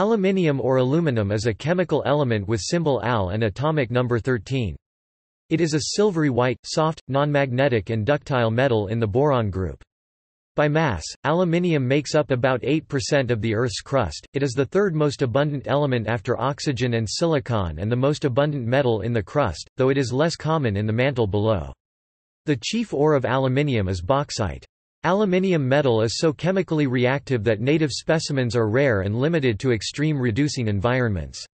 Aluminium or aluminum is a chemical element with symbol Al and atomic number 13. It is a silvery white, soft, non-magnetic and ductile metal in the boron group. By mass, aluminium makes up about 8% of the Earth's crust. It is the third most abundant element after oxygen and silicon and the most abundant metal in the crust, though it is less common in the mantle below. The chief ore of aluminium is bauxite. Aluminium metal is so chemically reactive that native specimens are rare and limited to extreme reducing environments.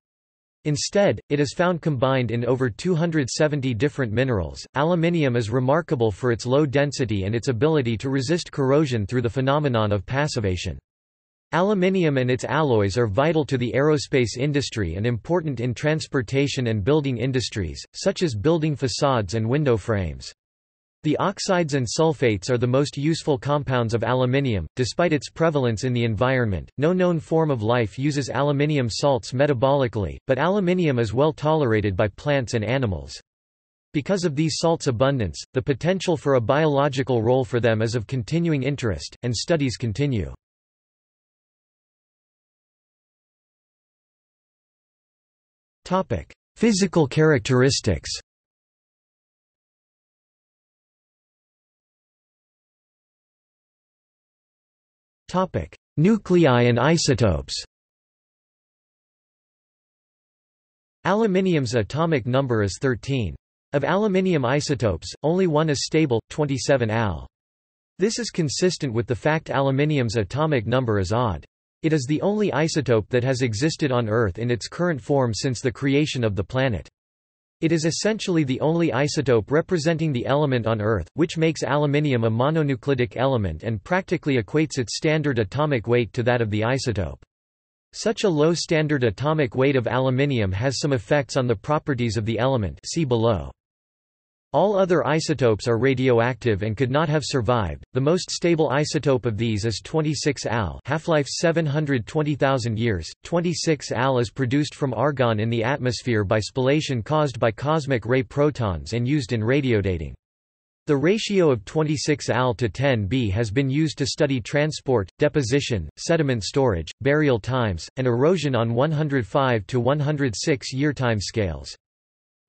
Instead, it is found combined in over 270 different minerals. Aluminium is remarkable for its low density and its ability to resist corrosion through the phenomenon of passivation. Aluminium and its alloys are vital to the aerospace industry and important in transportation and building industries, such as building facades and window frames. The oxides and sulfates are the most useful compounds of aluminium, despite its prevalence in the environment. No known form of life uses aluminium salts metabolically, but aluminium is well tolerated by plants and animals. Because of these salts' abundance, the potential for a biological role for them is of continuing interest, and studies continue. Topic: Physical characteristics. Nuclei and isotopes. Aluminium's atomic number is 13. Of aluminium isotopes, only one is stable, 27 Al. This is consistent with the fact aluminium's atomic number is odd. It is the only isotope that has existed on Earth in its current form since the creation of the planet. It is essentially the only isotope representing the element on Earth, which makes aluminium a mononuclidic element and practically equates its standard atomic weight to that of the isotope. Such a low standard atomic weight of aluminium has some effects on the properties of the element. See below. All other isotopes are radioactive and could not have survived. The most stable isotope of these is 26 Al, half-life 720,000 years. 26 Al is produced from argon in the atmosphere by spallation caused by cosmic ray protons and used in radiodating. The ratio of 26 Al to 10Be has been used to study transport, deposition, sediment storage, burial times, and erosion on 105 to 106-year timescales.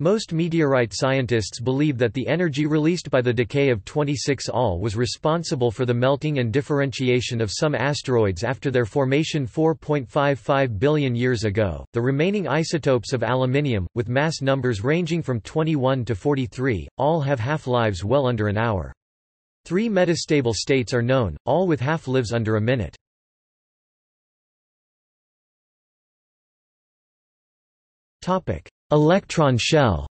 Most meteorite scientists believe that the energy released by the decay of 26 Al was responsible for the melting and differentiation of some asteroids after their formation 4.55 billion years ago. The remaining isotopes of aluminium, with mass numbers ranging from 21 to 43, all have half-lives well under an hour. 3 metastable states are known, all with half-lives under a minute. Electron shell.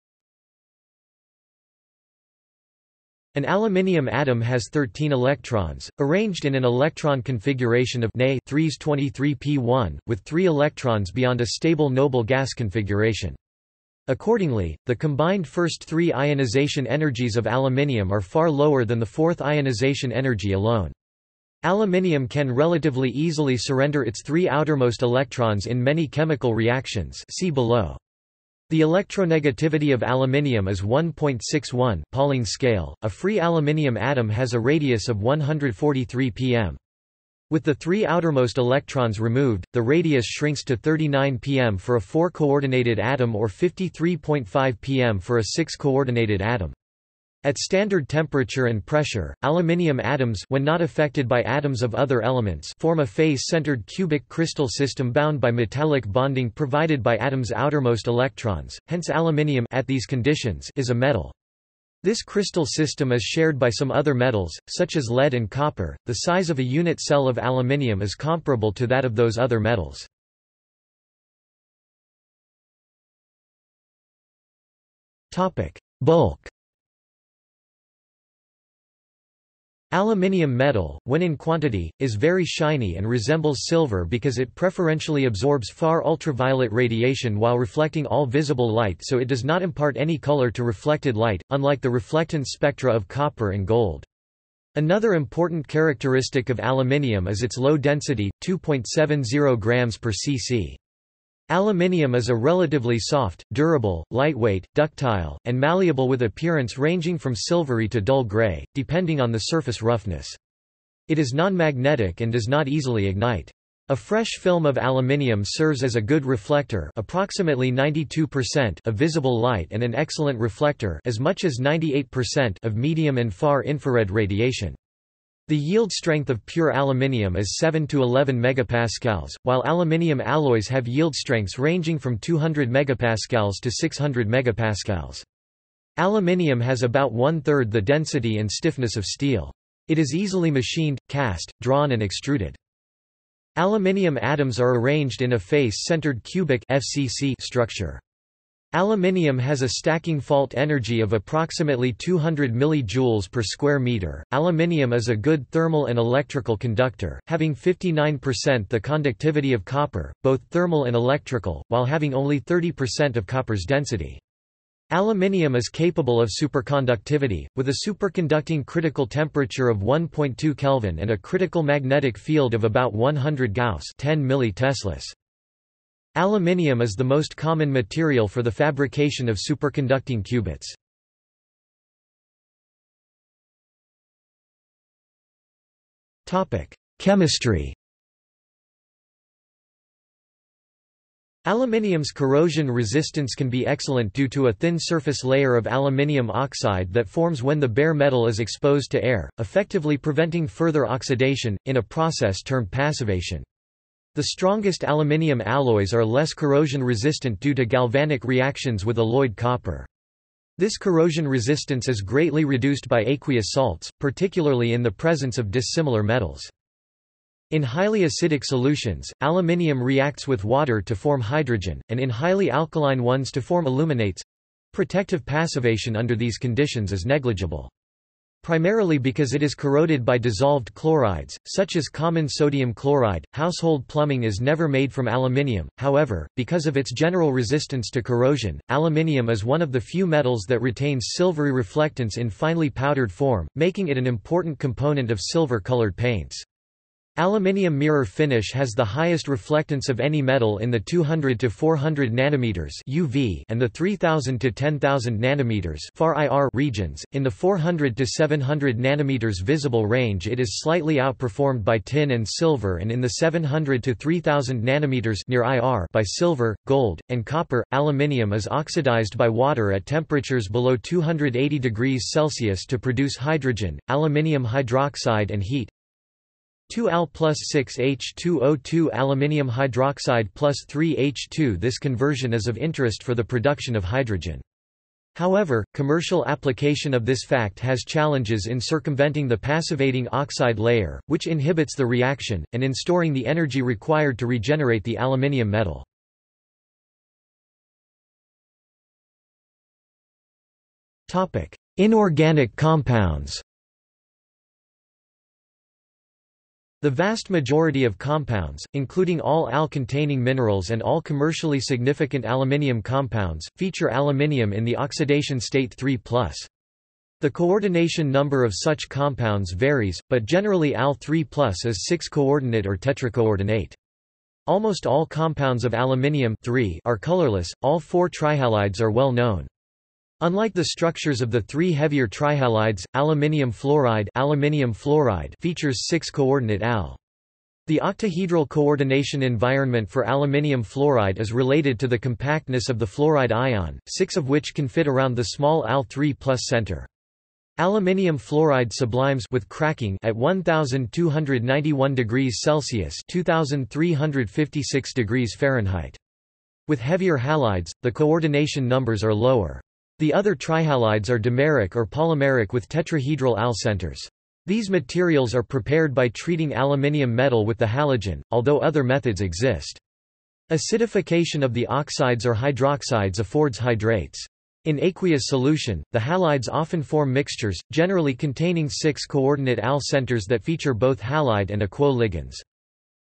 An aluminium atom has 13 electrons, arranged in an electron configuration of Ne₃₃P₁, with 3 electrons beyond a stable noble gas configuration. Accordingly, the combined first 3 ionization energies of aluminium are far lower than the fourth ionization energy alone. Aluminium can relatively easily surrender its 3 outermost electrons in many chemical reactions. See below. The electronegativity of aluminium is 1.61 Pauling scale. A free aluminium atom has a radius of 143 pm. With the 3 outermost electrons removed, the radius shrinks to 39 pm for a 4-coordinated atom or 53.5 pm for a 6-coordinated atom. At standard temperature and pressure, aluminium atoms, when not affected by atoms of other elements, form a phase-centered cubic crystal system bound by metallic bonding provided by atoms' outermost electrons. Hence, aluminium at these conditions is a metal. This crystal system is shared by some other metals, such as lead and copper. The size of a unit cell of aluminium is comparable to that of those other metals. Topic: Bulk. Aluminium metal, when in quantity, is very shiny and resembles silver because it preferentially absorbs far ultraviolet radiation while reflecting all visible light, so it does not impart any color to reflected light, unlike the reflectance spectra of copper and gold. Another important characteristic of aluminium is its low density, 2.70 grams per cc. Aluminium is a relatively soft, durable, lightweight, ductile, and malleable with appearance ranging from silvery to dull gray, depending on the surface roughness. It is non-magnetic and does not easily ignite. A fresh film of aluminium serves as a good reflector, approximately 92% of visible light, and an excellent reflector, as much as 98% of medium and far infrared radiation. The yield strength of pure aluminium is 7 to 11 megapascals, while aluminium alloys have yield strengths ranging from 200 megapascals to 600 megapascals. Aluminium has about one-third the density and stiffness of steel. It is easily machined, cast, drawn and extruded. Aluminium atoms are arranged in a face-centered cubic (FCC) structure. Aluminium has a stacking fault energy of approximately 200 mJ per square meter. Aluminium is a good thermal and electrical conductor, having 59% the conductivity of copper, both thermal and electrical, while having only 30% of copper's density. Aluminium is capable of superconductivity, with a superconducting critical temperature of 1.2 Kelvin and a critical magnetic field of about 100 Gauss (10 milliteslas). Aluminium is the most common material for the fabrication of superconducting qubits. Topic: Chemistry. Aluminium's corrosion resistance can be excellent due to a thin surface layer of aluminium oxide that forms when the bare metal is exposed to air, effectively preventing further oxidation, in a process termed passivation. The strongest aluminium alloys are less corrosion resistant due to galvanic reactions with alloyed copper. This corrosion resistance is greatly reduced by aqueous salts, particularly in the presence of dissimilar metals. In highly acidic solutions, aluminium reacts with water to form hydrogen, and in highly alkaline ones to form aluminates. Protective passivation under these conditions is negligible, primarily because it is corroded by dissolved chlorides, such as common sodium chloride. Household plumbing is never made from aluminium, however, because of its general resistance to corrosion. Aluminium is one of the few metals that retains silvery reflectance in finely powdered form, making it an important component of silver-colored paints. Aluminium mirror finish has the highest reflectance of any metal in the 200 to 400 nanometers (UV) and the 3000 to 10000 nanometers (FAR IR) regions. In the 400 to 700 nanometers visible range, it is slightly outperformed by tin and silver, and in the 700 to 3000 nanometers near IR by silver, gold, and copper. Aluminium is oxidized by water at temperatures below 280 degrees Celsius to produce hydrogen, aluminium hydroxide, and heat. 2Al+6H2O2 aluminium hydroxide +3H2. This conversion is of interest for the production of hydrogen. However, commercial application of this fact has challenges in circumventing the passivating oxide layer, which inhibits the reaction, and in storing the energy required to regenerate the aluminium metal. Inorganic compounds. The vast majority of compounds, including all Al-containing minerals and all commercially significant aluminium compounds, feature aluminium in the oxidation state 3+. The coordination number of such compounds varies, but generally Al3+ is 6-coordinate or tetracoordinate. Almost all compounds of aluminium are colorless. All four trihalides are well known. Unlike the structures of the three heavier trihalides, aluminium fluoride features 6-coordinate Al. The octahedral coordination environment for aluminium fluoride is related to the compactness of the fluoride ion, 6 of which can fit around the small Al3+ center. Aluminium fluoride sublimes with cracking at 1291 degrees Celsius (2356 degrees Fahrenheit). With heavier halides, the coordination numbers are lower. The other trihalides are dimeric or polymeric with tetrahedral Al centers. These materials are prepared by treating aluminium metal with the halogen, although other methods exist. Acidification of the oxides or hydroxides affords hydrates. In aqueous solution, the halides often form mixtures, generally containing 6-coordinate Al centers that feature both halide and aquo ligands.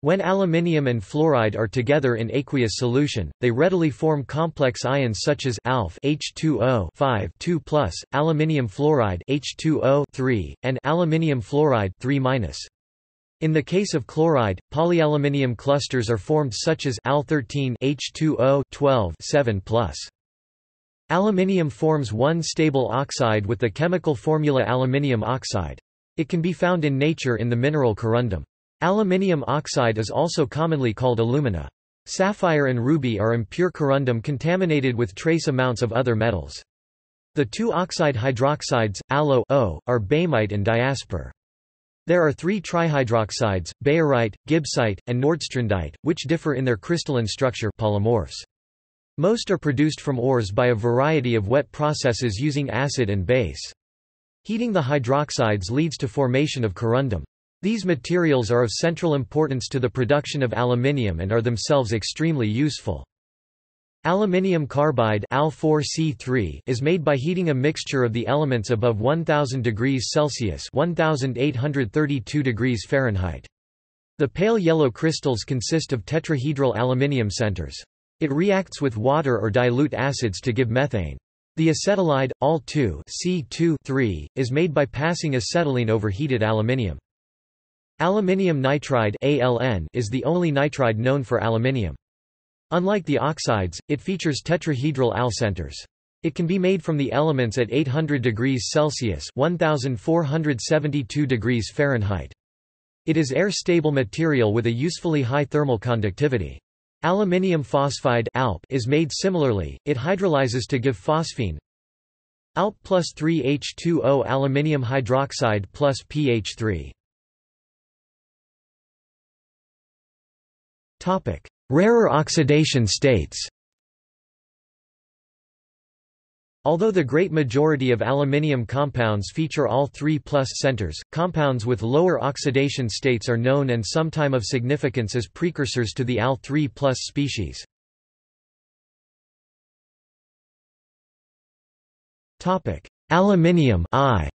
When aluminium and fluoride are together in aqueous solution, they readily form complex ions such as alpha H2O5, aluminium fluoride H2O3, and aluminium fluoride 3-. In the case of chloride, polyaluminium clusters are formed such as Al13H2O12 7+. Aluminium forms one stable oxide with the chemical formula aluminium oxide. It can be found in nature in the mineral corundum. Aluminium oxide is also commonly called alumina. Sapphire and ruby are impure corundum contaminated with trace amounts of other metals. The two oxide hydroxides, AlO, are baimite and diaspor. There are three trihydroxides, bayerite, gibbsite, and nordstrandite, which differ in their crystalline structure polymorphs. Most are produced from ores by a variety of wet processes using acid and base. Heating the hydroxides leads to formation of corundum. These materials are of central importance to the production of aluminium and are themselves extremely useful. Aluminium carbide Al4C3 is made by heating a mixture of the elements above 1000 degrees Celsius (1832 degrees Fahrenheit). The pale yellow crystals consist of tetrahedral aluminium centers. It reacts with water or dilute acids to give methane. The acetylide Al2C2,3 is made by passing acetylene over heated aluminium. Aluminium nitride (ALN) is the only nitride known for aluminium. Unlike the oxides, it features tetrahedral Al centers. It can be made from the elements at 800 degrees Celsius (1472 degrees Fahrenheit). It is air-stable material with a usefully high thermal conductivity. Aluminium phosphide (ALP) is made similarly. It hydrolyzes to give phosphine. ALP plus 3H2O aluminium hydroxide plus pH3. Rarer oxidation states. Although the great majority of aluminium compounds feature all 3+ centers, compounds with lower oxidation states are known and sometimes of significance as precursors to the Al3+ species. Aluminium I.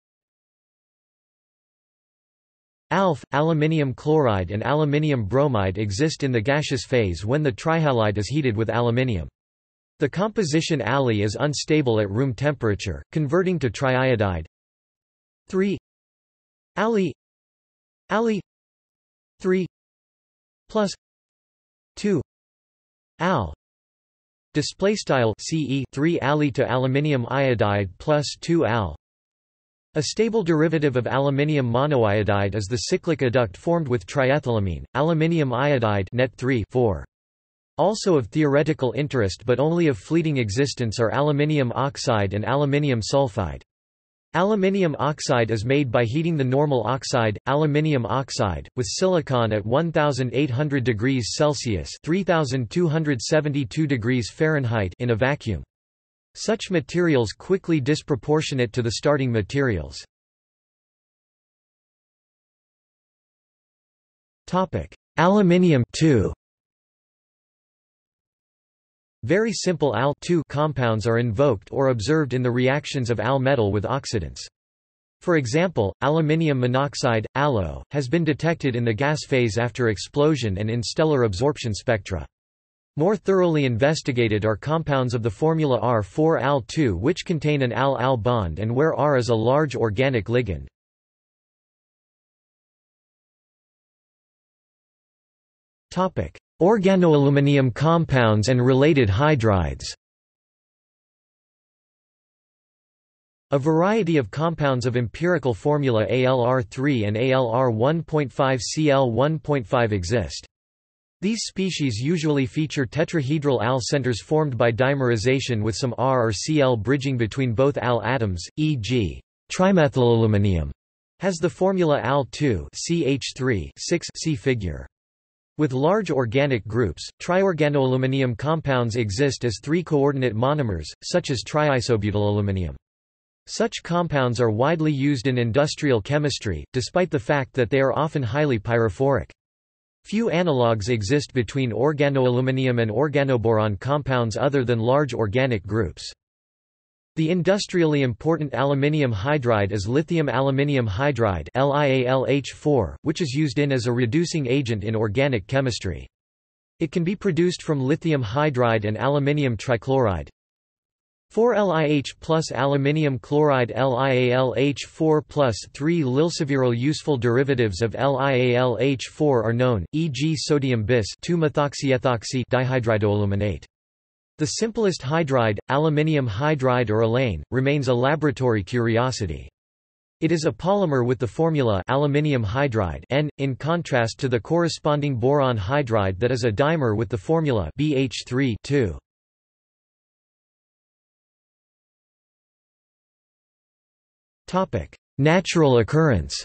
AlF, aluminium chloride and aluminium bromide exist in the gaseous phase when the trihalide is heated with aluminium. The composition Ali is unstable at room temperature, converting to triiodide. 3 Ali Ali 3 plus 2 Al display style CE 3 Ali to aluminium iodide plus 2 Al. A stable derivative of aluminium monoiodide is the cyclic adduct formed with triethylamine, aluminium iodide (Net3,4). Also of theoretical interest but only of fleeting existence are aluminium oxide and aluminium sulfide. Aluminium oxide is made by heating the normal oxide, aluminium oxide, with silicon at 1800 degrees Celsius (3272 degrees Fahrenheit) in a vacuum. Such materials quickly disproportionate to the starting materials. Topic: Aluminium II. Very simple Al2 compounds are invoked or observed in the reactions of Al metal with oxidants. For example, aluminium monoxide (AlO) has been detected in the gas phase after explosion and in stellar absorption spectra. More thoroughly investigated are compounds of the formula R4Al2 which contain an Al-Al bond and where R is a large organic ligand. Organoaluminium compounds and related hydrides. A variety of compounds of empirical formula AlR3 and AlR1.5Cl1.5 exist. These species usually feature tetrahedral Al centers formed by dimerization with some R or Cl bridging between both Al atoms, e.g. trimethylaluminium has the formula Al2CH3(6) see figure. With large organic groups, triorganoaluminium compounds exist as three-coordinate monomers, such as triisobutylaluminium. Such compounds are widely used in industrial chemistry, despite the fact that they are often highly pyrophoric. Few analogues exist between organoaluminium and organoboron compounds other than large organic groups. The industrially important aluminium hydride is lithium aluminium hydride (LiAlH4), which is used as a reducing agent in organic chemistry. It can be produced from lithium hydride and aluminium trichloride. 4LiH plus aluminium chloride LiAlH4 plus 3 Lilseviryl. Useful derivatives of LiAlH4 are known, e.g. sodium bis 2-methoxyethoxy dihydroaluminate. The simplest hydride, aluminium hydride or alane, remains a laboratory curiosity. It is a polymer with the formula aluminium hydride (N), in contrast to the corresponding boron hydride that is a dimer with the formula BH3(2). Topic: Natural occurrence.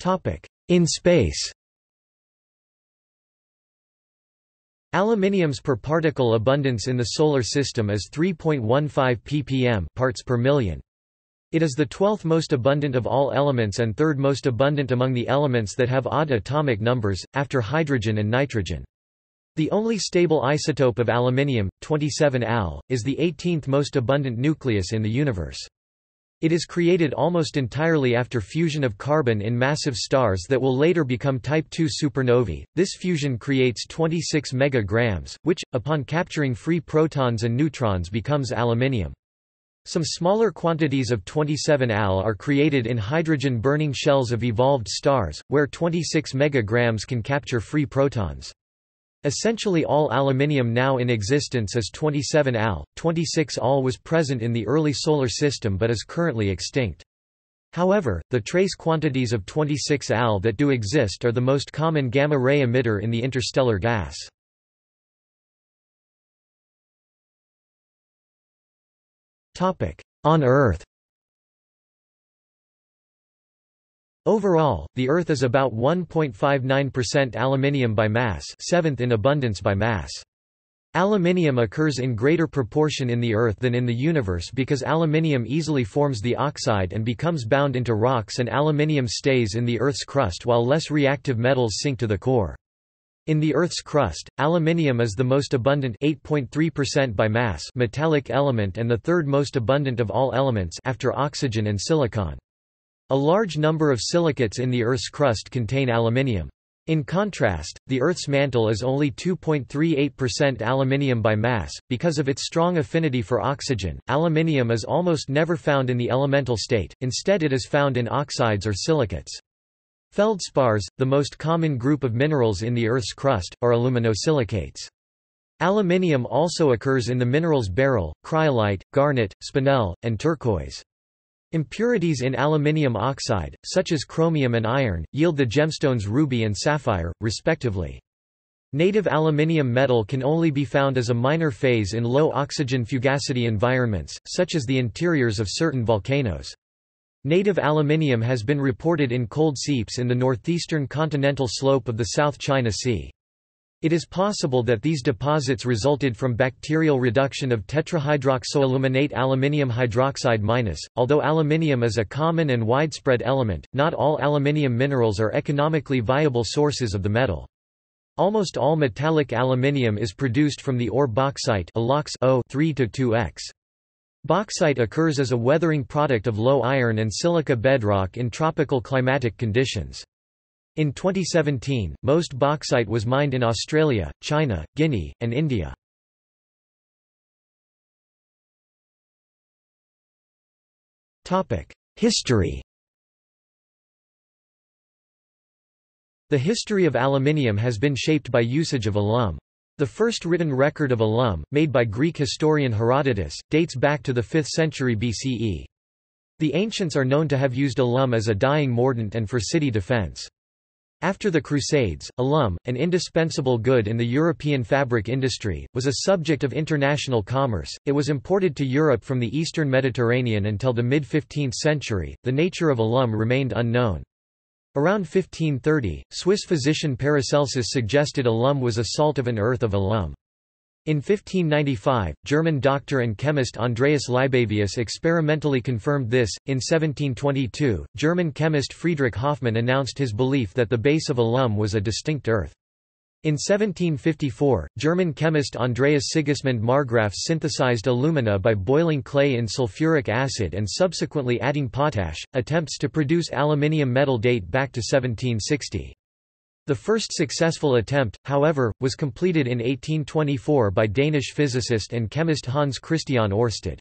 Topic: In space. Aluminium's per particle abundance in the Solar System is 3.15 ppm parts per million. It is the 12th most abundant of all elements and 3rd most abundant among the elements that have odd atomic numbers, after hydrogen and nitrogen. The only stable isotope of aluminium, 27 Al, is the 18th most abundant nucleus in the universe. It is created almost entirely after fusion of carbon in massive stars that will later become Type II supernovae. This fusion creates 26 megagrams, which, upon capturing free protons and neutrons, becomes aluminium. Some smaller quantities of 27 Al are created in hydrogen-burning shells of evolved stars, where 26 megagrams can capture free protons. Essentially all aluminium now in existence is 27 Al. 26 Al was present in the early Solar System but is currently extinct. However, the trace quantities of 26 Al that do exist are the most common gamma-ray emitter in the interstellar gas. On Earth. Overall, the Earth is about 1.59% aluminium by mass, 7th in abundance by mass. Aluminium occurs in greater proportion in the Earth than in the universe because aluminium easily forms the oxide and becomes bound into rocks, and aluminium stays in the Earth's crust while less reactive metals sink to the core. In the Earth's crust, aluminium is the most abundant 8.3% by mass metallic element and the third most abundant of all elements after oxygen and silicon. A large number of silicates in the Earth's crust contain aluminium. In contrast, the Earth's mantle is only 2.38% aluminium by mass. Because of its strong affinity for oxygen, aluminium is almost never found in the elemental state, instead it is found in oxides or silicates. Feldspars, the most common group of minerals in the Earth's crust, are aluminosilicates. Aluminium also occurs in the minerals beryl, cryolite, garnet, spinel, and turquoise. Impurities in aluminium oxide, such as chromium and iron, yield the gemstones ruby and sapphire, respectively. Native aluminium metal can only be found as a minor phase in low oxygen fugacity environments, such as the interiors of certain volcanoes. Native aluminium has been reported in cold seeps in the northeastern continental slope of the South China Sea. It is possible that these deposits resulted from bacterial reduction of tetrahydroxoaluminate aluminium hydroxide minus. Although aluminium is a common and widespread element, not all aluminium minerals are economically viable sources of the metal. Almost all metallic aluminium is produced from the ore bauxite (3–2X). Bauxite occurs as a weathering product of low iron and silica bedrock in tropical climatic conditions. In 2017, most bauxite was mined in Australia, China, Guinea, and India. History. The history of aluminium has been shaped by usage of alum. The first written record of alum, made by Greek historian Herodotus, dates back to the 5th century BCE. The ancients are known to have used alum as a dyeing mordant and for city defense. After the Crusades, alum, an indispensable good in the European fabric industry, was a subject of international commerce. It was imported to Europe from the Eastern Mediterranean until the mid-15th century. The nature of alum remained unknown. Around 1530, Swiss physician Paracelsus suggested alum was a salt of an earth of alum. In 1595, German doctor and chemist Andreas Libavius experimentally confirmed this. In 1722, German chemist Friedrich Hoffmann announced his belief that the base of alum was a distinct earth. In 1754, German chemist Andreas Sigismund Marggraf synthesized alumina by boiling clay in sulfuric acid and subsequently adding potash. Attempts to produce aluminium metal date back to 1760. The first successful attempt, however, was completed in 1824 by Danish physicist and chemist Hans Christian Ørsted.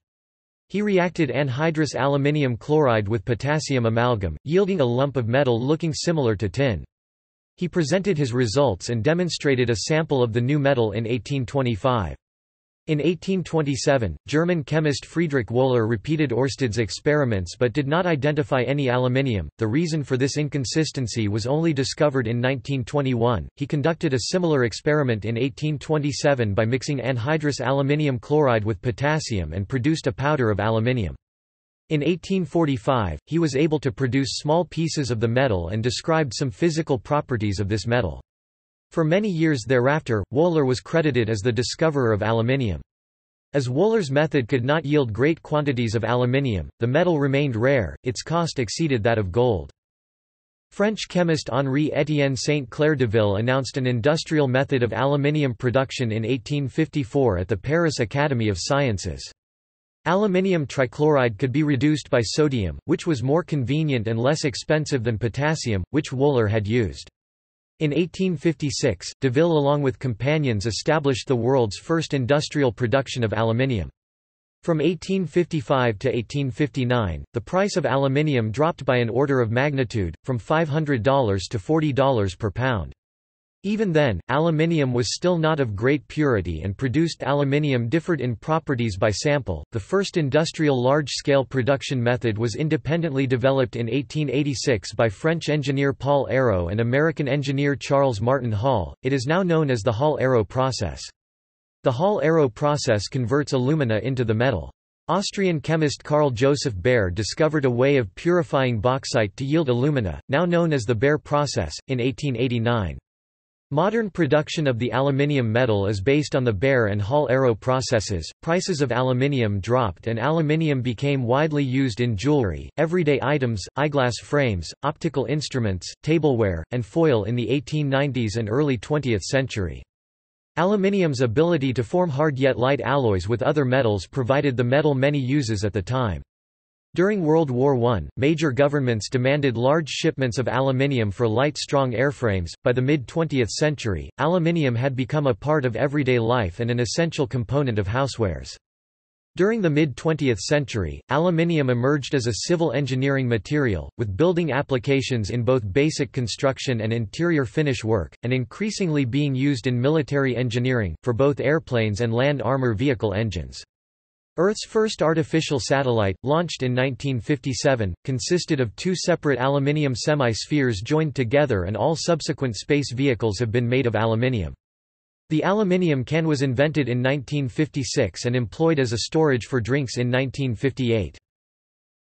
He reacted anhydrous aluminium chloride with potassium amalgam, yielding a lump of metal looking similar to tin. He presented his results and demonstrated a sample of the new metal in 1825. In 1827, German chemist Friedrich Wöhler repeated Ørsted's experiments but did not identify any aluminium. The reason for this inconsistency was only discovered in 1921. He conducted a similar experiment in 1827 by mixing anhydrous aluminium chloride with potassium and produced a powder of aluminium. In 1845, he was able to produce small pieces of the metal and described some physical properties of this metal. For many years thereafter, Wöhler was credited as the discoverer of aluminium. As Wöhler's method could not yield great quantities of aluminium, the metal remained rare, its cost exceeded that of gold. French chemist Henri-Étienne Saint-Clair Deville announced an industrial method of aluminium production in 1854 at the Paris Academy of Sciences. Aluminium trichloride could be reduced by sodium, which was more convenient and less expensive than potassium, which Wöhler had used. In 1856, Deville along with companions established the world's first industrial production of aluminium. From 1855 to 1859, the price of aluminium dropped by an order of magnitude, from $500 to $40 per pound. Even then, aluminium was still not of great purity and produced aluminium differed in properties by sample. The first industrial large-scale production method was independently developed in 1886 by French engineer Paul Héroult and American engineer Charles Martin Hall. It is now known as the Hall–Héroult process. The Hall–Héroult process converts alumina into the metal. Austrian chemist Carl Joseph Bayer discovered a way of purifying bauxite to yield alumina, now known as the Bayer process, in 1889. Modern production of the aluminium metal is based on the Bayer and Hall–Héroult processes. Prices of aluminium dropped and aluminium became widely used in jewelry, everyday items, eyeglass frames, optical instruments, tableware, and foil in the 1890s and early 20th century. Aluminium's ability to form hard yet light alloys with other metals provided the metal many uses at the time. During World War I, major governments demanded large shipments of aluminium for light, strong airframes. By the mid-20th century, aluminium had become a part of everyday life and an essential component of housewares. During the mid-20th century, aluminium emerged as a civil engineering material, with building applications in both basic construction and interior finish work, and increasingly being used in military engineering, for both airplanes and land armor vehicle engines. Earth's first artificial satellite, launched in 1957, consisted of two separate aluminium semi-spheres joined together, and all subsequent space vehicles have been made of aluminium. The aluminium can was invented in 1956 and employed as a storage for drinks in 1958.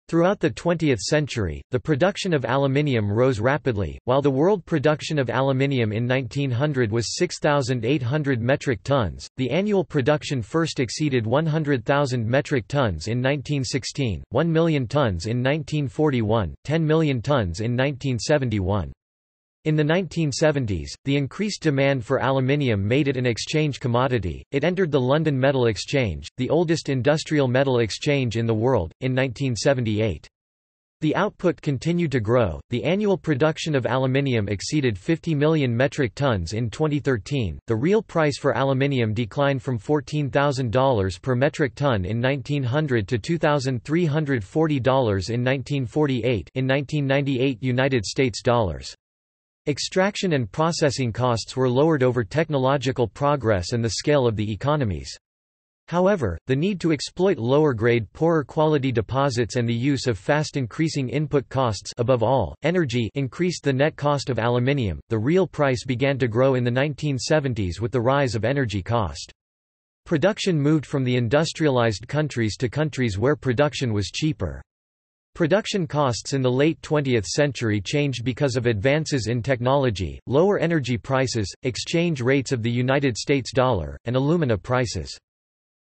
Throughout the 20th century, the production of aluminium rose rapidly. While the world production of aluminium in 1900 was 6,800 metric tons, the annual production first exceeded 100,000 metric tons in 1916, 1 million tons in 1941, 10 million tons in 1971. In the 1970s, the increased demand for aluminium made it an exchange commodity. It entered the London Metal Exchange, the oldest industrial metal exchange in the world, in 1978. The output continued to grow. The annual production of aluminium exceeded 50 million metric tons in 2013. The real price for aluminium declined from $14,000 per metric ton in 1900 to $2,340 in 1948 in 1998 United States dollars. Extraction and processing costs were lowered over technological progress and the scale of the economies. However, the need to exploit lower-grade, poorer-quality deposits and the use of fast-increasing input costs, above all, energy, increased the net cost of aluminium. The real price began to grow in the 1970s with the rise of energy cost. Production moved from the industrialized countries to countries where production was cheaper. Production costs in the late 20th century changed because of advances in technology, lower energy prices, exchange rates of the United States dollar, and alumina prices.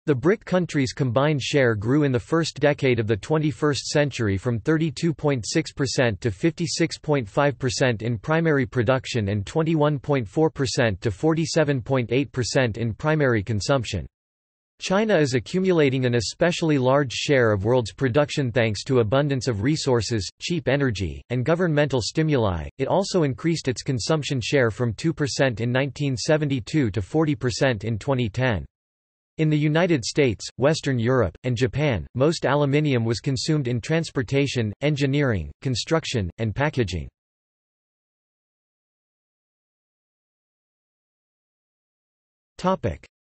The BRIC countries' combined share grew in the first decade of the 21st century from 32.6% to 56.5% in primary production and 21.4% to 47.8% in primary consumption. China is accumulating an especially large share of world's production thanks to abundance of resources, cheap energy, and governmental stimuli. It also increased its consumption share from 2% in 1972 to 40% in 2010. In the United States, Western Europe, and Japan, most aluminium was consumed in transportation, engineering, construction, and packaging.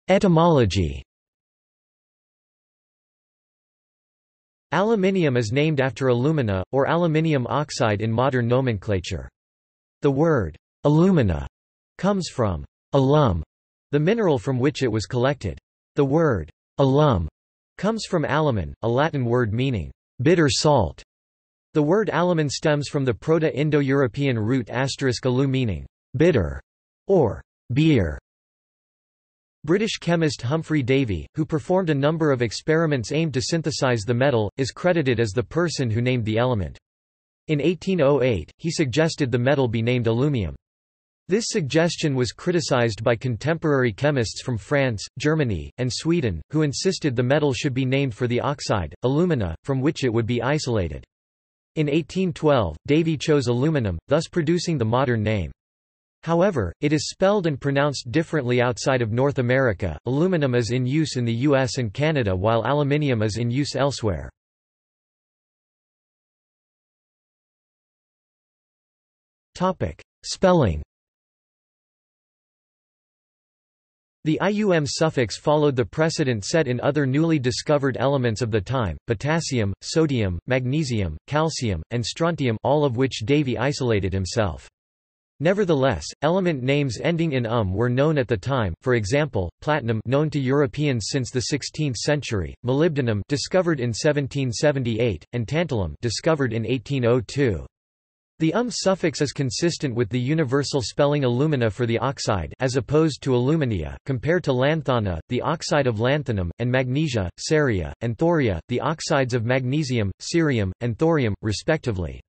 Etymology. Aluminium is named after alumina, or aluminium oxide in modern nomenclature. The word alumina comes from alum, the mineral from which it was collected. The word alum comes from alumen, a Latin word meaning bitter salt. The word alumen stems from the Proto-Indo-European root *alu meaning bitter or beer. British chemist Humphry Davy, who performed a number of experiments aimed to synthesize the metal, is credited as the person who named the element. In 1808, he suggested the metal be named aluminium. This suggestion was criticized by contemporary chemists from France, Germany, and Sweden, who insisted the metal should be named for the oxide, alumina, from which it would be isolated. In 1812, Davy chose aluminum, thus producing the modern name. However, it is spelled and pronounced differently outside of North America. Aluminum is in use in the US and Canada, while aluminium is in use elsewhere. Topic: Spelling. The IUM suffix followed the precedent set in other newly discovered elements of the time: potassium, sodium, magnesium, calcium, and strontium, all of which Davy isolated himself. Nevertheless, element names ending in were known at the time, for example, platinum known to Europeans since the 16th century, molybdenum discovered in 1778, and tantalum discovered in 1802. The suffix is consistent with the universal spelling alumina for the oxide as opposed to alumina, compared to lanthana, the oxide of lanthanum, and magnesia, ceria, and thoria, the oxides of magnesium, cerium, and thorium, respectively.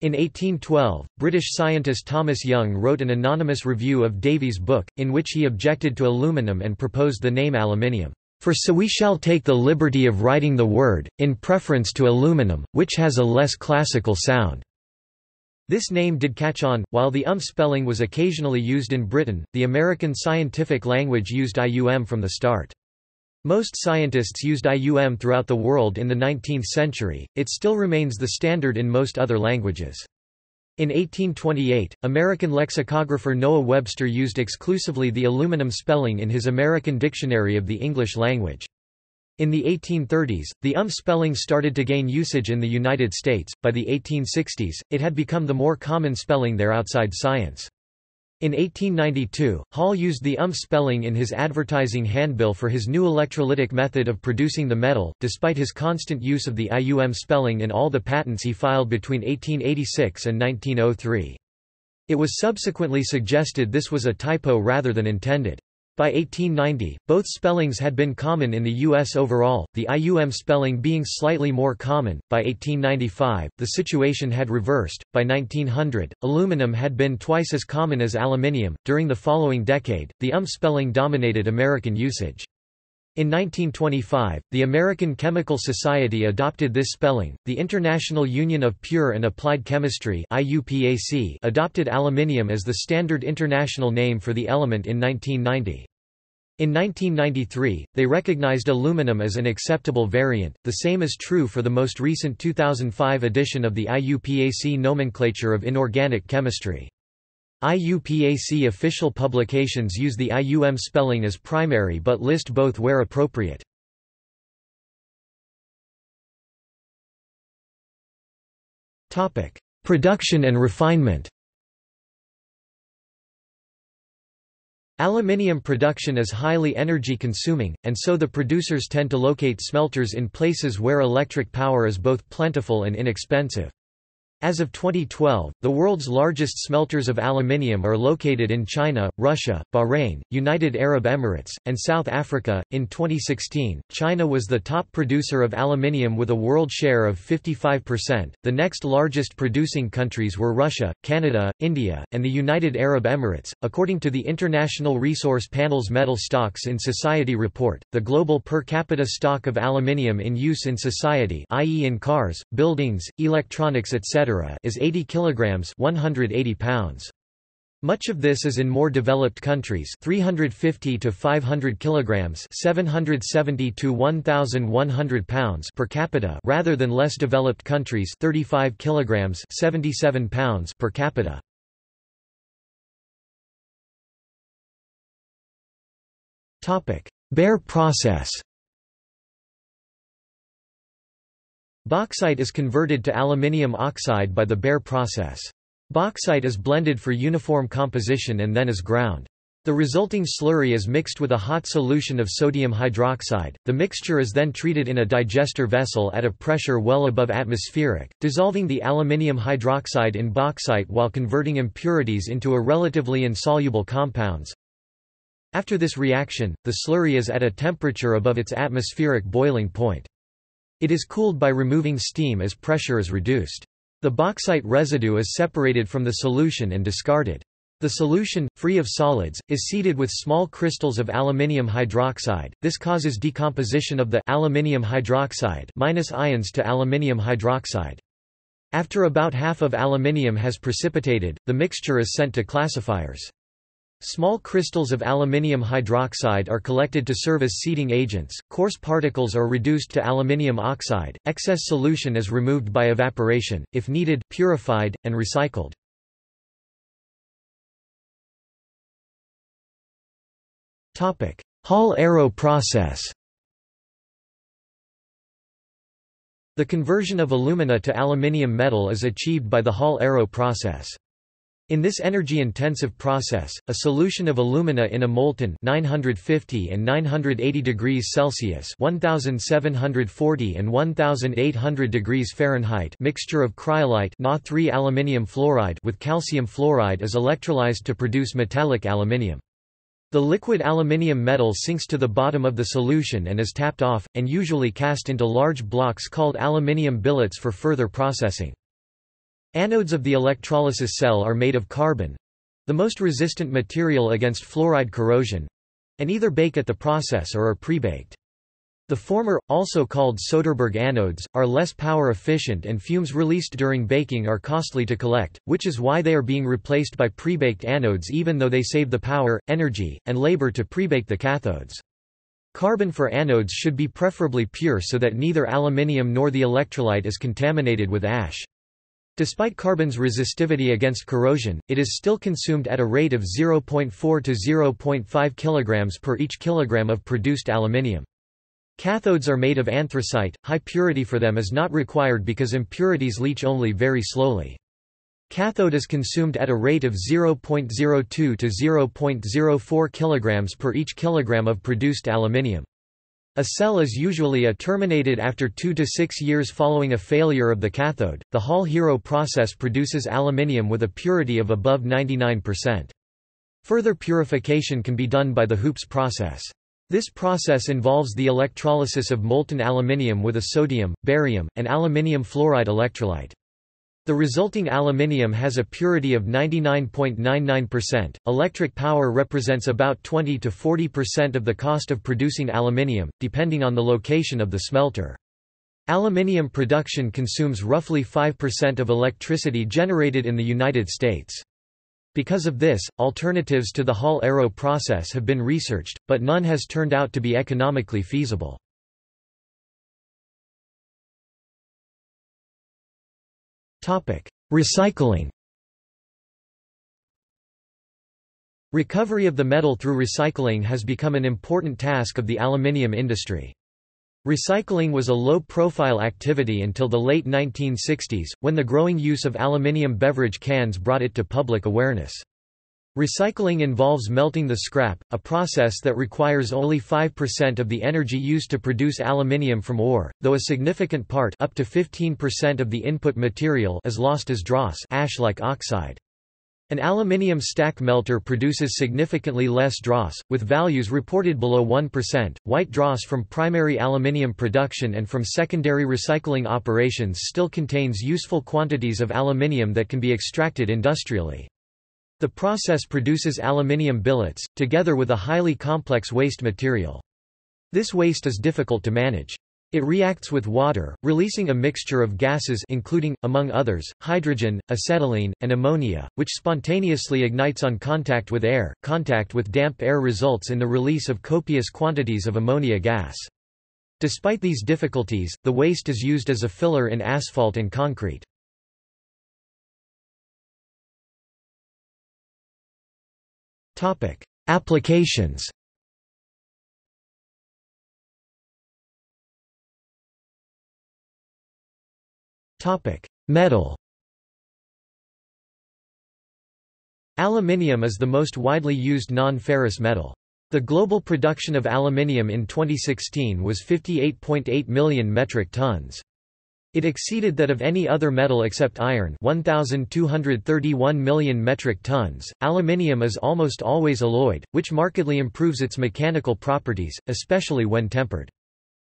In 1812, British scientist Thomas Young wrote an anonymous review of Davy's book, in which he objected to aluminium and proposed the name aluminium, "for so we shall take the liberty of writing the word, in preference to aluminum, which has a less classical sound." This name did catch on. While the spelling was occasionally used in Britain, the American scientific language used IUM from the start. Most scientists used IUM throughout the world in the 19th century, it still remains the standard in most other languages. In 1828, American lexicographer Noah Webster used exclusively the aluminum spelling in his American Dictionary of the English Language. In the 1830s, the spelling started to gain usage in the United States. By the 1860s, it had become the more common spelling there outside science. In 1892, Hall used the spelling in his advertising handbill for his new electrolytic method of producing the metal, despite his constant use of the IUM spelling in all the patents he filed between 1886 and 1903. It was subsequently suggested this was a typo rather than intended. By 1890, both spellings had been common in the U.S. overall, the IUM spelling being slightly more common. By 1895, the situation had reversed. By 1900, aluminum had been twice as common as aluminium. During the following decade, the spelling dominated American usage. In 1925, the American Chemical Society adopted this spelling. The International Union of Pure and Applied Chemistry (IUPAC) adopted aluminium as the standard international name for the element in 1990. In 1993, they recognized aluminum as an acceptable variant. The same is true for the most recent 2005 edition of the IUPAC nomenclature of inorganic chemistry. IUPAC official publications use the IUM spelling as primary but list both where appropriate. Production and refinement. Aluminium production is highly energy-consuming, and so the producers tend to locate smelters in places where electric power is both plentiful and inexpensive. As of 2012, the world's largest smelters of aluminium are located in China, Russia, Bahrain, United Arab Emirates, and South Africa. In 2016, China was the top producer of aluminium with a world share of 55%. The next largest producing countries were Russia, Canada, India, and the United Arab Emirates. According to the International Resource Panel's Metal Stocks in Society report, the global per capita stock of aluminium in use in society, i.e., in cars, buildings, electronics, etc., is 80 kilograms (180 pounds). Much of this is in more developed countries, 350 to 500 kilograms (770 to 1,100 pounds) per capita, rather than less developed countries, 35 kilograms (77 pounds) per capita. Topic: Bayer process. Bauxite is converted to aluminium oxide by the Bayer process. Bauxite is blended for uniform composition and then is ground. The resulting slurry is mixed with a hot solution of sodium hydroxide. The mixture is then treated in a digester vessel at a pressure well above atmospheric, dissolving the aluminium hydroxide in bauxite while converting impurities into a relatively insoluble compounds. After this reaction, the slurry is at a temperature above its atmospheric boiling point. It is cooled by removing steam as pressure is reduced. The bauxite residue is separated from the solution and discarded. The solution, free of solids, is seeded with small crystals of aluminium hydroxide. This causes decomposition of the aluminium hydroxide minus ions to aluminium hydroxide. After about half of aluminium has precipitated, the mixture is sent to classifiers. Small crystals of aluminium hydroxide are collected to serve as seeding agents, coarse particles are reduced to aluminium oxide, excess solution is removed by evaporation, if needed, purified, and recycled. Hall–Héroult process. The conversion of alumina to aluminium metal is achieved by the Hall–Héroult process. In this energy-intensive process, a solution of alumina in a molten 950 and 980 degrees Celsius (1740 and 1800 degrees Fahrenheit) mixture of cryolite Na3 aluminium fluoride with calcium fluoride is electrolyzed to produce metallic aluminium. The liquid aluminium metal sinks to the bottom of the solution and is tapped off, and usually cast into large blocks called aluminium billets for further processing. Anodes of the electrolysis cell are made of carbon—the most resistant material against fluoride corrosion—and either bake at the process or are pre-baked. The former, also called Soderberg anodes, are less power efficient and fumes released during baking are costly to collect, which is why they are being replaced by pre-baked anodes even though they save the power, energy, and labor to pre-bake the cathodes. Carbon for anodes should be preferably pure so that neither aluminium nor the electrolyte is contaminated with ash. Despite carbon's resistivity against corrosion, it is still consumed at a rate of 0.4 to 0.5 kg per each kilogram of produced aluminium. Cathodes are made of anthracite. High purity for them is not required because impurities leach only very slowly. Cathode is consumed at a rate of 0.02 to 0.04 kg per each kilogram of produced aluminium. A cell is usually terminated after 2 to 6 years following a failure of the cathode. The Hall–Héroult process produces aluminium with a purity of above 99%. Further purification can be done by the Hoops process. This process involves the electrolysis of molten aluminium with a sodium, barium, and aluminium fluoride electrolyte. The resulting aluminium has a purity of 99.99%. Electric power represents about 20 to 40% of the cost of producing aluminium, depending on the location of the smelter. Aluminium production consumes roughly 5% of electricity generated in the United States. Because of this, alternatives to the Hall–Héroult process have been researched, but none has turned out to be economically feasible. Recycling. Recovery of the metal through recycling has become an important task of the aluminium industry. Recycling was a low-profile activity until the late 1960s, when the growing use of aluminium beverage cans brought it to public awareness. Recycling involves melting the scrap, a process that requires only 5% of the energy used to produce aluminium from ore, though a significant part, up to 15% of the input material, is lost as dross, ash-like oxide. An aluminium stack melter produces significantly less dross, with values reported below 1%. White dross from primary aluminium production and from secondary recycling operations still contains useful quantities of aluminium that can be extracted industrially. The process produces aluminium billets, together with a highly complex waste material. This waste is difficult to manage. It reacts with water, releasing a mixture of gases including, among others, hydrogen, acetylene, and ammonia, which spontaneously ignites on contact with air. Contact with damp air results in the release of copious quantities of ammonia gas. Despite these difficulties, the waste is used as a filler in asphalt and concrete. Applications. Metal. Aluminium is the most widely used non-ferrous metal. The global production of aluminium in 2016 was 58.8 million metric tons. It exceeded that of any other metal except iron, 1,231 million metric tons. Aluminium is almost always alloyed, which markedly improves its mechanical properties, especially when tempered.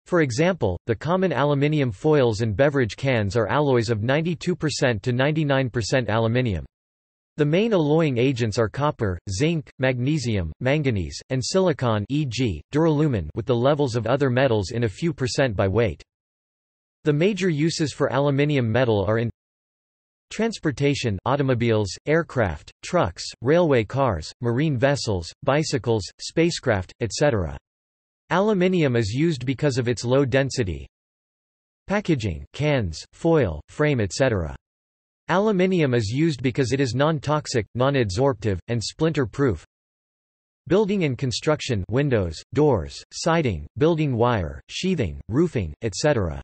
For example, the common aluminium foils and beverage cans are alloys of 92% to 99% aluminium. The main alloying agents are copper, zinc, magnesium, manganese, and silicon, e.g., duralumin, with the levels of other metals in a few percent by weight. The major uses for aluminium metal are in transportation, automobiles, aircraft, trucks, railway cars, marine vessels, bicycles, spacecraft, etc. Aluminium is used because of its low density. Packaging, cans, foil, frame, etc. Aluminium is used because it is non-toxic, non-adsorptive, and splinter-proof. Building and construction, windows, doors, siding, building wire, sheathing, roofing, etc.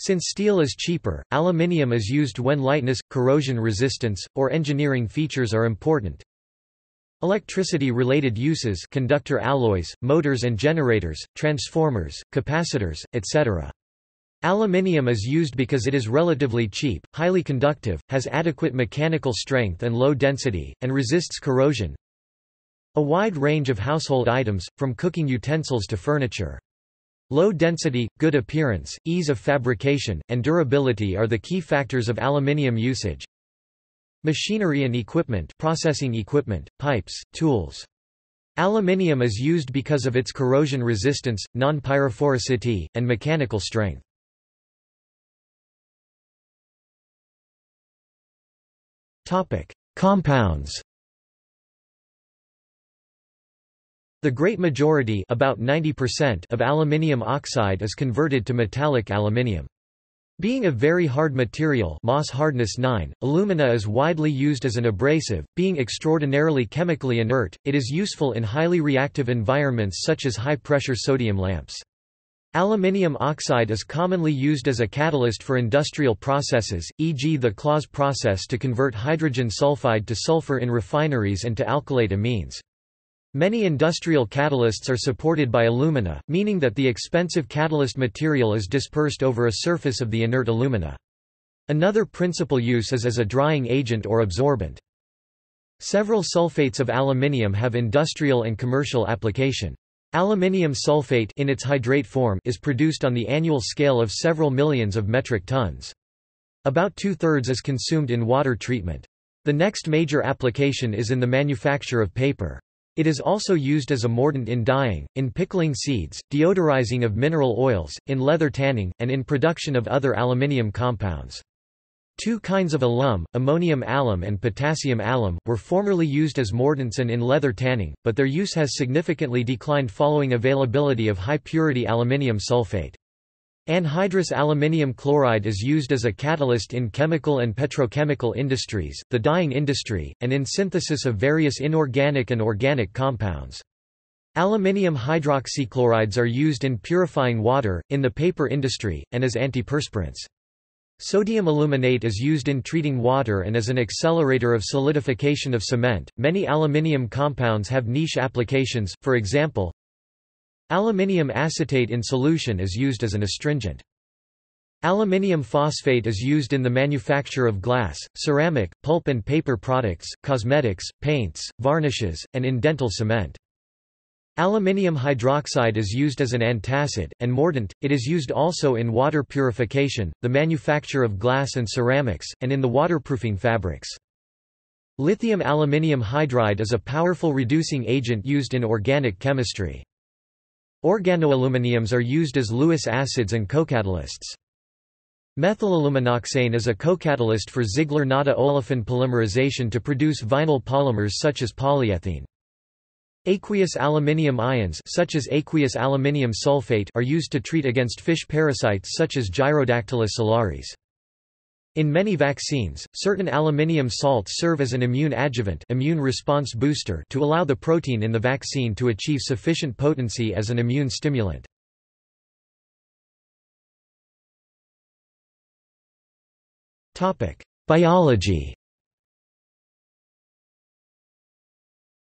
Since steel is cheaper, aluminium is used when lightness, corrosion resistance, or engineering features are important. Electricity-related uses, conductor alloys, motors and generators, transformers, capacitors, etc. Aluminium is used because it is relatively cheap, highly conductive, has adequate mechanical strength and low density, and resists corrosion. A wide range of household items, from cooking utensils to furniture. Low density, good appearance, ease of fabrication, and durability are the key factors of aluminium usage. Machinery and equipment, processing equipment, pipes, tools. Aluminium is used because of its corrosion resistance, non-pyrophoricity, and mechanical strength. Compounds. The great majority, about 90%, of aluminium oxide is converted to metallic aluminium. Being a very hard material, Mohs hardness 9, alumina is widely used as an abrasive. Being extraordinarily chemically inert, it is useful in highly reactive environments such as high-pressure sodium lamps. Aluminium oxide is commonly used as a catalyst for industrial processes, e.g. the Claus process to convert hydrogen sulfide to sulfur in refineries and to alkylate amines. Many industrial catalysts are supported by alumina, meaning that the expensive catalyst material is dispersed over a surface of the inert alumina. Another principal use is as a drying agent or absorbent. Several sulfates of aluminium have industrial and commercial application. Aluminium sulfate in its hydrate form is produced on the annual scale of several millions of metric tons. About two-thirds is consumed in water treatment. The next major application is in the manufacture of paper. It is also used as a mordant in dyeing, in pickling seeds, deodorizing of mineral oils, in leather tanning, and in production of other aluminium compounds. Two kinds of alum, ammonium alum and potassium alum, were formerly used as mordants and in leather tanning, but their use has significantly declined following availability of high-purity aluminium sulfate. Anhydrous aluminium chloride is used as a catalyst in chemical and petrochemical industries, the dyeing industry, and in synthesis of various inorganic and organic compounds. Aluminium hydroxychlorides are used in purifying water, in the paper industry, and as antiperspirants. Sodium aluminate is used in treating water and as an accelerator of solidification of cement. Many aluminium compounds have niche applications, for example, aluminium acetate in solution is used as an astringent. Aluminium phosphate is used in the manufacture of glass, ceramic, pulp and paper products, cosmetics, paints, varnishes, and in dental cement. Aluminium hydroxide is used as an antacid, and mordant. It is used also in water purification, the manufacture of glass and ceramics, and in the waterproofing fabrics. Lithium aluminium hydride is a powerful reducing agent used in organic chemistry. Organoaluminiums are used as Lewis acids and co-catalysts. Methylaluminoxane is a co-catalyst for Ziegler-Natta-olefin polymerization to produce vinyl polymers such as polyethylene. Aqueous aluminium ions such as aqueous aluminium sulfate are used to treat against fish parasites such as Gyrodactylus salaris. In many vaccines, certain aluminium salts serve as an immune adjuvant, immune response booster, to allow the protein in the vaccine to achieve sufficient potency as an immune stimulant. Biology.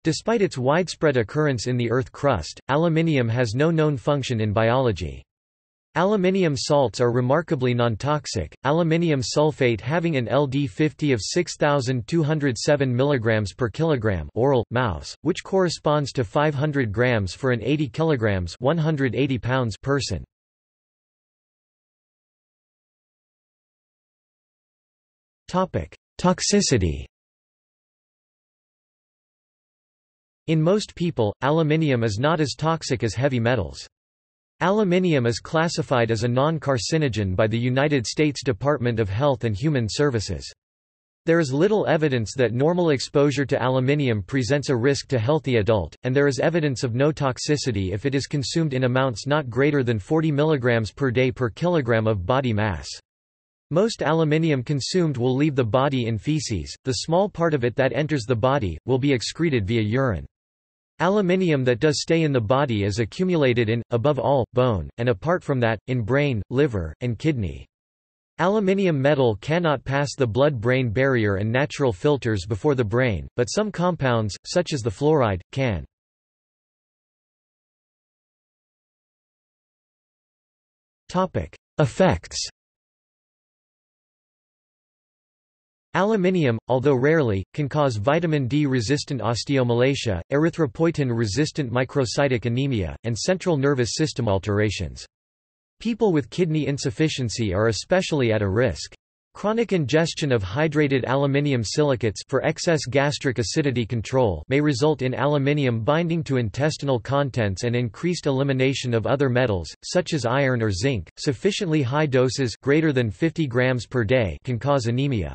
Despite its widespread occurrence in the Earth crust, aluminium has no known function in biology. Aluminium salts are remarkably non-toxic, aluminium sulfate having an LD50 of 6,207 mg per kilogram oral, mouse, which corresponds to 500 grams for an 80 kilograms 180 pounds person. Toxicity. In most people, aluminium is not as toxic as heavy metals. Aluminium is classified as a non-carcinogen by the United States Department of Health and Human Services. There is little evidence that normal exposure to aluminium presents a risk to healthy adult, and there is evidence of no toxicity if it is consumed in amounts not greater than 40 mg per day per kilogram of body mass. Most aluminium consumed will leave the body in feces, the small part of it that enters the body will be excreted via urine. Aluminium that does stay in the body is accumulated in, above all, bone, and apart from that, in brain, liver, and kidney. Aluminium metal cannot pass the blood-brain barrier and natural filters before the brain, but some compounds, such as the fluoride, can. Effects. Aluminium, although rarely, can cause vitamin D-resistant osteomalacia, erythropoietin-resistant microcytic anemia, and central nervous system alterations. People with kidney insufficiency are especially at a risk. Chronic ingestion of hydrated aluminium silicates for excess gastric acidity control may result in aluminium binding to intestinal contents and increased elimination of other metals, such as iron or zinc. Sufficiently high doses, greater than 50 grams per day, can cause anemia.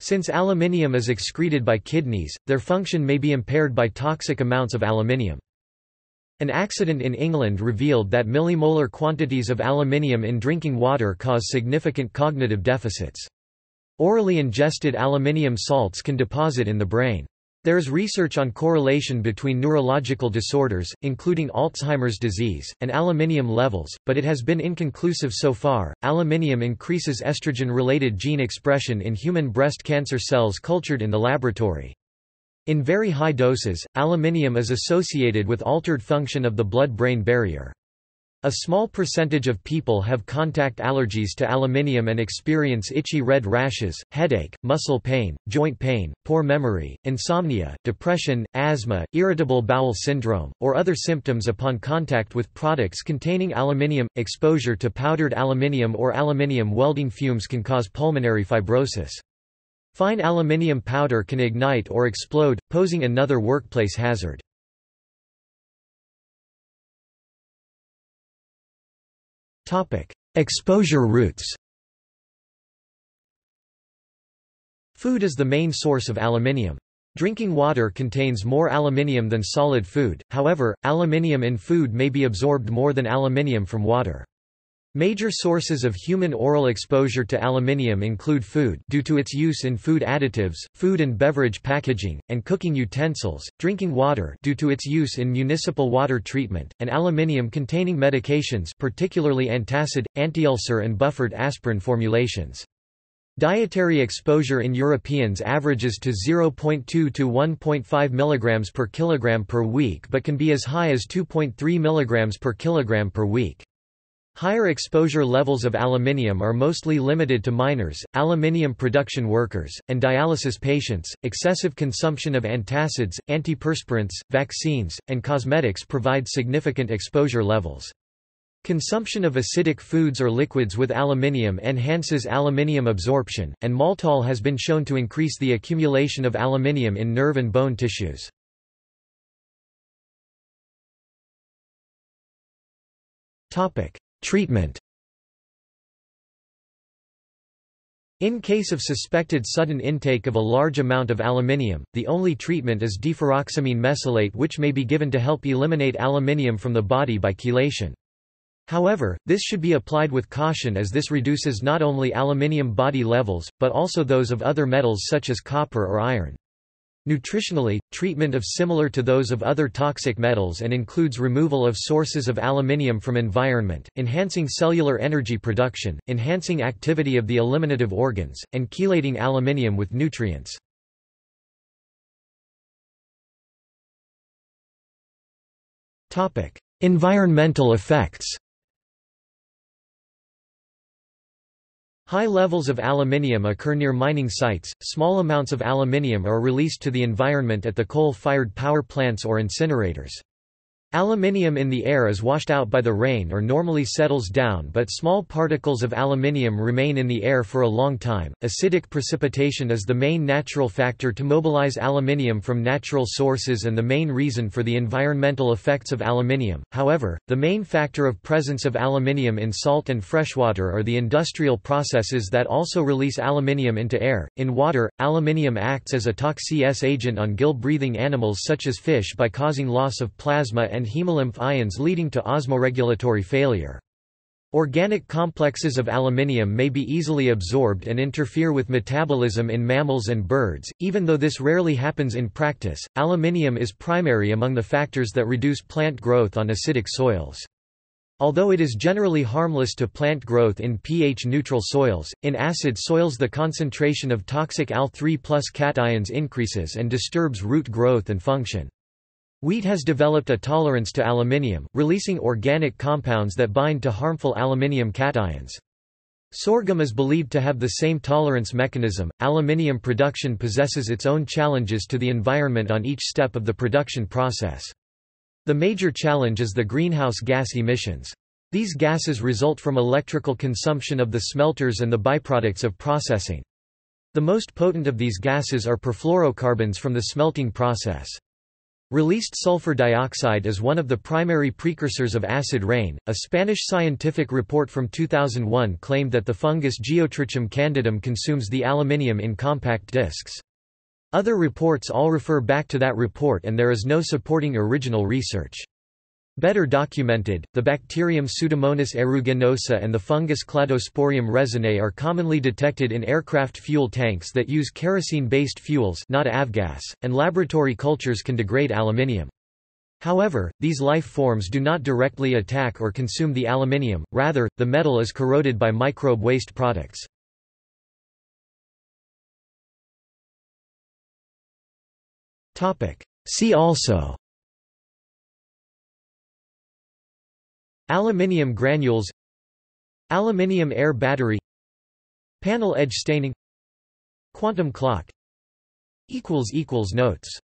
Since aluminium is excreted by kidneys, their function may be impaired by toxic amounts of aluminium. An accident in England revealed that millimolar quantities of aluminium in drinking water cause significant cognitive deficits. Orally ingested aluminium salts can deposit in the brain. There is research on correlation between neurological disorders, including Alzheimer's disease, and aluminium levels, but it has been inconclusive so far. Aluminium increases estrogen-related gene expression in human breast cancer cells cultured in the laboratory. In very high doses, aluminium is associated with altered function of the blood-brain barrier. A small percentage of people have contact allergies to aluminium and experience itchy red rashes, headache, muscle pain, joint pain, poor memory, insomnia, depression, asthma, irritable bowel syndrome, or other symptoms upon contact with products containing aluminium. Exposure to powdered aluminium or aluminium welding fumes can cause pulmonary fibrosis. Fine aluminium powder can ignite or explode, posing another workplace hazard. Exposure routes. Food is the main source of aluminium. Drinking water contains more aluminium than solid food, however, aluminium in food may be absorbed more than aluminium from water. Major sources of human oral exposure to aluminium include food due to its use in food additives, food and beverage packaging, and cooking utensils, drinking water due to its use in municipal water treatment, and aluminium-containing medications, particularly antacid, antiulcer and buffered aspirin formulations. Dietary exposure in Europeans averages to 0.2 to 1.5 mg per kilogram per week but can be as high as 2.3 mg per kilogram per week. Higher exposure levels of aluminium are mostly limited to miners, aluminium production workers, and dialysis patients. Excessive consumption of antacids, antiperspirants, vaccines, and cosmetics provide significant exposure levels. Consumption of acidic foods or liquids with aluminium enhances aluminium absorption, and maltol has been shown to increase the accumulation of aluminium in nerve and bone tissues. Topic: Treatment. In case of suspected sudden intake of a large amount of aluminium, the only treatment is deferroxamine mesylate, which may be given to help eliminate aluminium from the body by chelation. However, this should be applied with caution as this reduces not only aluminium body levels, but also those of other metals such as copper or iron. Nutritionally, treatment is similar to those of other toxic metals and includes removal of sources of aluminium from environment, enhancing cellular energy production, enhancing activity of the eliminative organs, and chelating aluminium with nutrients. Environmental effects. High levels of aluminium occur near mining sites. Small amounts of aluminium are released to the environment at the coal-fired power plants or incinerators. Aluminium in the air is washed out by the rain or normally settles down, but small particles of aluminium remain in the air for a long time. Acidic precipitation is the main natural factor to mobilize aluminium from natural sources and the main reason for the environmental effects of aluminium. However, the main factor of presence of aluminium in salt and freshwater are the industrial processes that also release aluminium into air. In water, aluminium acts as a toxic agent on gill-breathing animals such as fish by causing loss of plasma and hemolymph ions, leading to osmoregulatory failure. Organic complexes of aluminium may be easily absorbed and interfere with metabolism in mammals and birds, even though this rarely happens in practice. Aluminium is primary among the factors that reduce plant growth on acidic soils. Although it is generally harmless to plant growth in pH-neutral soils, in acid soils the concentration of toxic Al3+ cations increases and disturbs root growth and function. Wheat has developed a tolerance to aluminium, releasing organic compounds that bind to harmful aluminium cations. Sorghum is believed to have the same tolerance mechanism. Aluminium production possesses its own challenges to the environment on each step of the production process. The major challenge is the greenhouse gas emissions. These gases result from electrical consumption of the smelters and the byproducts of processing. The most potent of these gases are perfluorocarbons from the smelting process. Released sulfur dioxide is one of the primary precursors of acid rain. A Spanish scientific report from 2001 claimed that the fungus Geotrichum candidum consumes the aluminium in compact discs. Other reports all refer back to that report, and there is no supporting original research. Better documented, the bacterium Pseudomonas aeruginosa and the fungus Cladosporium resinae are commonly detected in aircraft fuel tanks that use kerosene-based fuels, not avgas, and laboratory cultures can degrade aluminium. However, these life forms do not directly attack or consume the aluminium, rather, the metal is corroded by microbe waste products. See also: aluminium granules, aluminium air battery, panel edge staining, quantum clock. Notes